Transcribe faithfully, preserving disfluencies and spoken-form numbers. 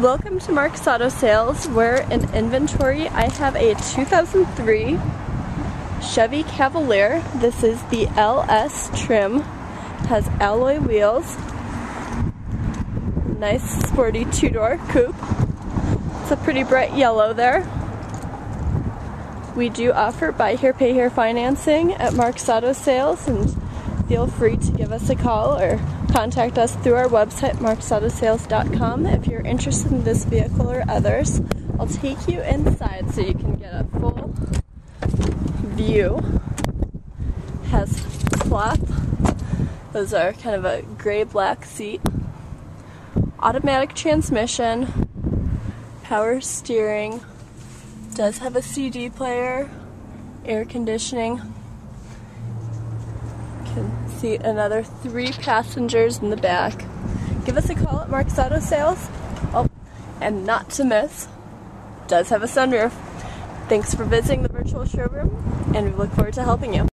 Welcome to Mark's Auto Sales. We're in inventory. I have a two thousand three Chevy Cavalier. This is the L S trim. It has alloy wheels. Nice sporty two-door coupe. It's a pretty bright yellow there. We do offer buy here, pay here financing at Mark's Auto Sales, and feel free to give us a call or contact us through our website, marks auto sales dot com, if you're interested in this vehicle or others. I'll take you inside so you can get a full view. It has cloth. Those are kind of a gray-black seat. Automatic transmission. Power steering. Does have a C D player. Air conditioning. Can see another three passengers in the back. Give us a call at Mark's Auto Sales. Oh, and not to miss, does have a sunroof. Thanks for visiting the virtual showroom, and we look forward to helping you.